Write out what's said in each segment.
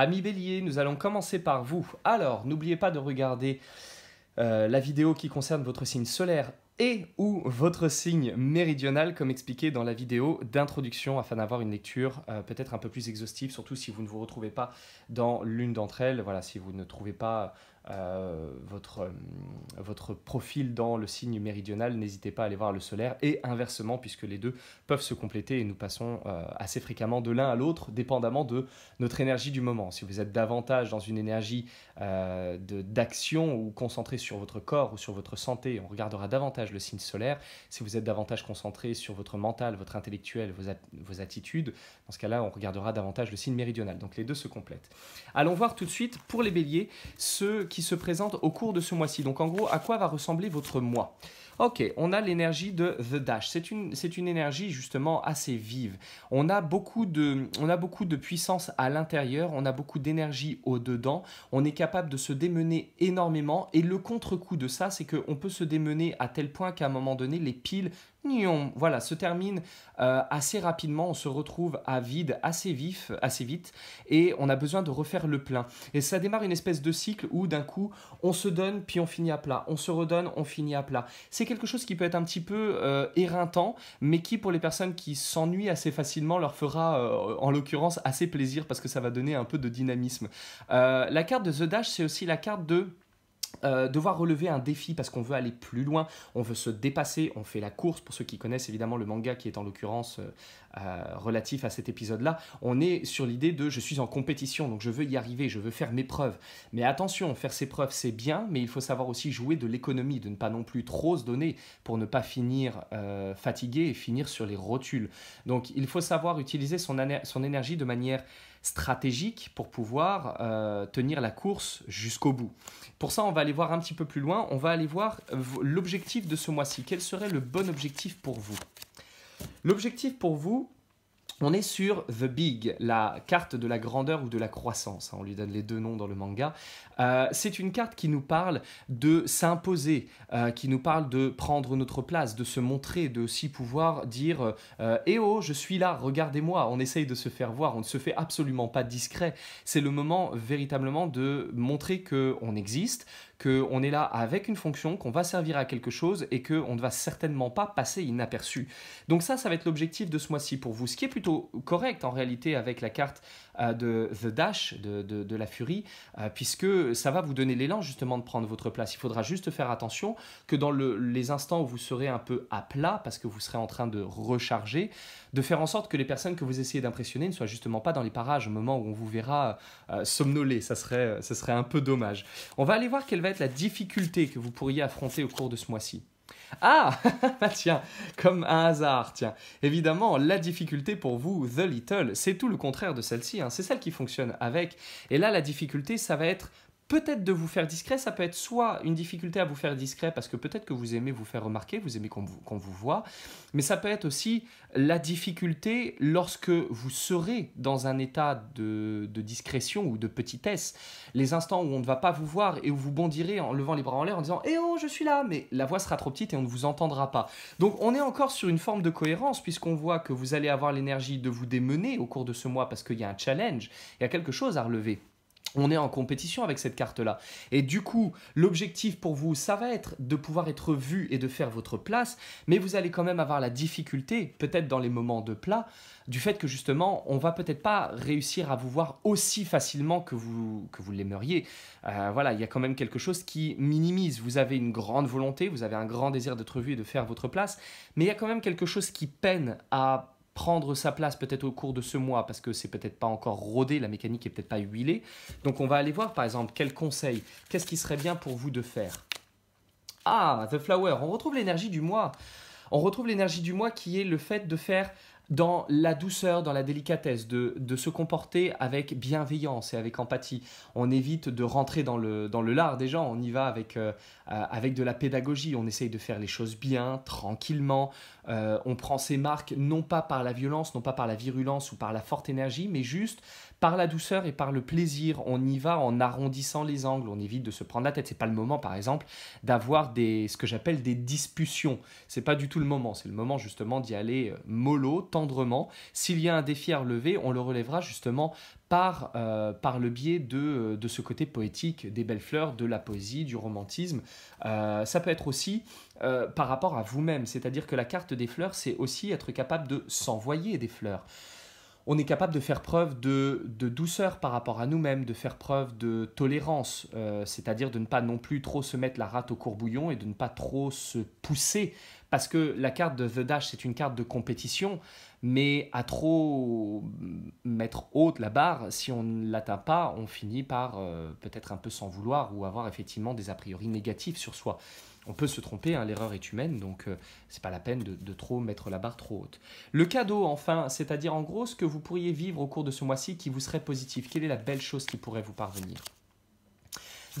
Amis Bélier, nous allons commencer par vous. Alors, n'oubliez pas de regarder la vidéo qui concerne votre signe solaire et ou votre signe méridional, comme expliqué dans la vidéo d'introduction, afin d'avoir une lecture peut-être un peu plus exhaustive, surtout si vous ne vous retrouvez pas dans l'une d'entre elles, voilà, si vous ne trouvez pas votre profil dans le signe méridional, n'hésitez pas à aller voir le solaire, et inversement, puisque les deux peuvent se compléter, et nous passons assez fréquemment de l'un à l'autre, dépendamment de notre énergie du moment. Si vous êtes davantage dans une énergie d'action, ou concentré sur votre corps, ou sur votre santé, on regardera davantage le signe solaire. Si vous êtes davantage concentré sur votre mental, votre intellectuel, vos attitudes, dans ce cas-là, on regardera davantage le signe méridional. Donc les deux se complètent. Allons voir tout de suite, pour les béliers, ceux qui se présentent au cours de ce mois-ci. Donc en gros, à quoi va ressembler votre mois? Ok, on a l'énergie de The Dash. C'est une énergie justement assez vive. On a beaucoup de puissance à l'intérieur, on a beaucoup d'énergie au-dedans, on est capable de se démener énormément, et le contre-coup de ça, c'est qu'on peut se démener à tel point qu'à un moment donné, les piles voilà, se terminent assez rapidement, on se retrouve à vide assez vite, et on a besoin de refaire le plein. Et ça démarre une espèce de cycle où d'un coup, on se donne, puis on finit à plat, on se redonne, on finit à plat. C'est quelque chose qui peut être un petit peu éreintant, mais qui, pour les personnes qui s'ennuient assez facilement, leur fera, en l'occurrence, assez plaisir, parce que ça va donner un peu de dynamisme. La carte de The Dash, c'est aussi la carte de devoir relever un défi, parce qu'on veut aller plus loin, on veut se dépasser, on fait la course. Pour ceux qui connaissent évidemment le manga, qui est en l'occurrence relatif à cet épisode-là, on est sur l'idée de « je suis en compétition, donc je veux y arriver, je veux faire mes preuves ». Mais attention, faire ses preuves, c'est bien, mais il faut savoir aussi jouer de l'économie, de ne pas non plus trop se donner pour ne pas finir fatigué et finir sur les rotules. Donc il faut savoir utiliser son énergie de manière stratégique pour pouvoir tenir la course jusqu'au bout. Pour ça, on va aller voir un petit peu plus loin, on va aller voir l'objectif de ce mois-ci. Quel serait le bon objectif pour vous? L'objectif pour vous, on est sur The Big, la carte de la grandeur ou de la croissance. On lui donne les deux noms dans le manga. C'est une carte qui nous parle de s'imposer, qui nous parle de prendre notre place, de se montrer, de aussi pouvoir dire « Eh oh, je suis là, regardez-moi ». On essaye de se faire voir, on ne se fait absolument pas discret. C'est le moment véritablement de montrer qu'on existe, qu'on est là avec une fonction, qu'on va servir à quelque chose et qu'on ne va certainement pas passer inaperçu. Donc ça va être l'objectif de ce mois-ci pour vous. Ce qui est plutôt correct en réalité avec la carte de The Dash, de la furie, puisque ça va vous donner l'élan justement de prendre votre place. Il faudra juste faire attention que dans les instants où vous serez un peu à plat, parce que vous serez en train de recharger, de faire en sorte que les personnes que vous essayez d'impressionner ne soient justement pas dans les parages au moment où on vous verra somnoler. Ça serait un peu dommage. On va aller voir quelle va être la difficulté que vous pourriez affronter au cours de ce mois-ci. Ah tiens, comme un hasard, tiens. Évidemment, la difficulté pour vous, The Little, c'est tout le contraire de celle-ci, hein. C'est celle qui fonctionne avec. Et là, la difficulté, ça va être peut-être de vous faire discret, ça peut être soit une difficulté à vous faire discret parce que peut-être que vous aimez vous faire remarquer, vous aimez qu'on vous voit, mais ça peut être aussi la difficulté lorsque vous serez dans un état de discrétion ou de petitesse, les instants où on ne va pas vous voir et où vous bondirez en levant les bras en l'air en disant « Eh oh, je suis là !» mais la voix sera trop petite et on ne vous entendra pas. Donc on est encore sur une forme de cohérence puisqu'on voit que vous allez avoir l'énergie de vous démener au cours de ce mois parce qu'il y a un challenge, il y a quelque chose à relever. On est en compétition avec cette carte-là. Et du coup, l'objectif pour vous, ça va être de pouvoir être vu et de faire votre place, mais vous allez quand même avoir la difficulté, peut-être dans les moments de plat, du fait que justement, on va peut-être pas réussir à vous voir aussi facilement que vous l'aimeriez. Voilà, il y a quand même quelque chose qui minimise. Vous avez une grande volonté, vous avez un grand désir d'être vu et de faire votre place, mais il y a quand même quelque chose qui peine à prendre sa place peut-être au cours de ce mois parce que c'est peut-être pas encore rodé, la mécanique est peut-être pas huilée. Donc on va aller voir par exemple quel conseil, qu'est-ce qui serait bien pour vous de faire. Ah, The Flower, on retrouve l'énergie du mois. On retrouve l'énergie du mois qui est le fait de faire dans la douceur, dans la délicatesse, de se comporter avec bienveillance et avec empathie. On évite de rentrer dans le lard des gens, on y va avec de la pédagogie, on essaye de faire les choses bien, tranquillement, on prend ses marques non pas par la violence, non pas par la virulence ou par la forte énergie, mais juste par la douceur et par le plaisir. On y va en arrondissant les angles, on évite de se prendre la tête. C'est pas le moment, par exemple, d'avoir ce que j'appelle des discussions. C'est pas du tout le moment, c'est le moment justement d'y aller mollo, tendrement. S'il y a un défi à relever, on le relèvera justement par le biais de ce côté poétique, des belles fleurs, de la poésie, du romantisme. Ça peut être aussi par rapport à vous-même, c'est-à-dire que la carte des fleurs, c'est aussi être capable de s'envoyer des fleurs. On est capable de faire preuve de douceur par rapport à nous-mêmes, de faire preuve de tolérance, c'est-à-dire de ne pas non plus trop se mettre la rate au courbouillon et de ne pas trop se pousser. Parce que la carte de The Dash, c'est une carte de compétition, mais à trop mettre haute la barre, si on ne l'atteint pas, on finit par peut-être un peu s'en vouloir ou avoir effectivement des a priori négatifs sur soi. On peut se tromper, hein, l'erreur est humaine, donc c'est pas la peine de trop mettre la barre trop haute. Le cadeau, enfin, c'est-à-dire en gros ce que vous pourriez vivre au cours de ce mois-ci qui vous serait positif. Quelle est la belle chose qui pourrait vous parvenir?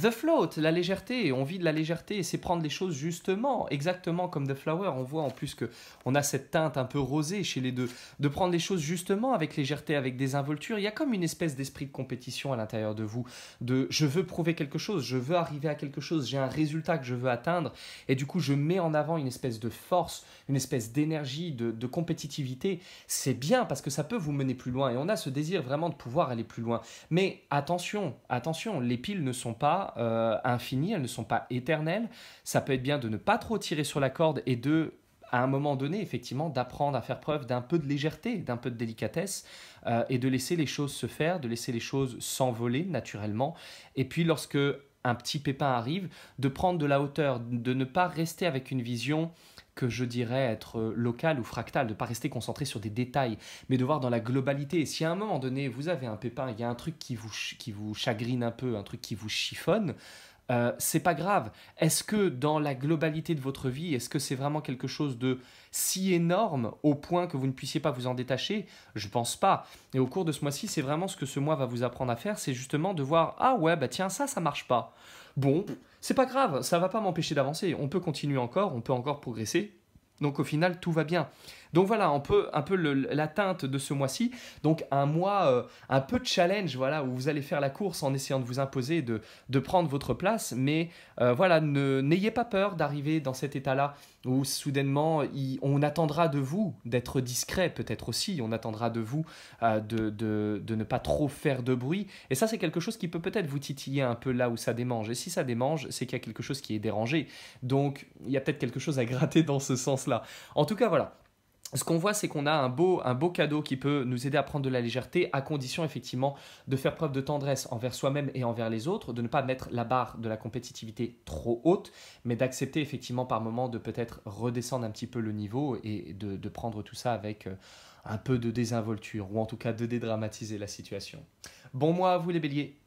The Float, la légèreté, on vit de la légèreté, c'est prendre les choses justement, exactement comme The Flower. On voit en plus qu'on a cette teinte un peu rosée chez les deux, de prendre les choses justement avec légèreté, avec désinvolture. Il y a comme une espèce d'esprit de compétition à l'intérieur de vous, de je veux prouver quelque chose, je veux arriver à quelque chose, j'ai un résultat que je veux atteindre, et du coup je mets en avant une espèce de force, une espèce d'énergie, de compétitivité. C'est bien parce que ça peut vous mener plus loin, et on a ce désir vraiment de pouvoir aller plus loin. Mais attention, attention, les piles ne sont pas infinies, elles ne sont pas éternelles. Ça peut être bien de ne pas trop tirer sur la corde et de, à un moment donné, effectivement, d'apprendre à faire preuve d'un peu de légèreté, d'un peu de délicatesse et de laisser les choses se faire, de laisser les choses s'envoler naturellement. Et puis, lorsque un petit pépin arrive, de prendre de la hauteur, de ne pas rester avec une vision que je dirais être locale ou fractale, de ne pas rester concentré sur des détails, mais de voir dans la globalité. Si à un moment donné, vous avez un pépin, il y a un truc qui vous chagrine un peu, un truc qui vous chiffonne, c'est pas grave. Est-ce que dans la globalité de votre vie, est-ce que c'est vraiment quelque chose de si énorme au point que vous ne puissiez pas vous en détacher? Je pense pas. Et au cours de ce mois-ci, c'est vraiment ce que ce mois va vous apprendre à faire, c'est justement de voir « Ah ouais, bah tiens, ça marche pas. Bon, c'est pas grave, ça va pas m'empêcher d'avancer. On peut continuer encore, on peut encore progresser. » Donc au final, tout va bien. Donc voilà, on peut un peu l'atteinte de ce mois-ci. Donc un mois un peu de challenge, voilà, où vous allez faire la course en essayant de vous imposer, de prendre votre place. Mais voilà, n'ayez pas peur d'arriver dans cet état-là où soudainement, on attendra de vous d'être discret peut-être aussi. On attendra de vous de ne pas trop faire de bruit. Et ça, c'est quelque chose qui peut-être vous titiller un peu là où ça démange. Et si ça démange, c'est qu'il y a quelque chose qui est dérangé. Donc il y a peut-être quelque chose à gratter dans ce sens-là. En tout cas, voilà. Ce qu'on voit, c'est qu'on a un beau cadeau qui peut nous aider à prendre de la légèreté, à condition effectivement de faire preuve de tendresse envers soi-même et envers les autres, de ne pas mettre la barre de la compétitivité trop haute, mais d'accepter effectivement par moment de peut-être redescendre un petit peu le niveau et de prendre tout ça avec un peu de désinvolture, ou en tout cas de dédramatiser la situation. Bon mois à vous les béliers!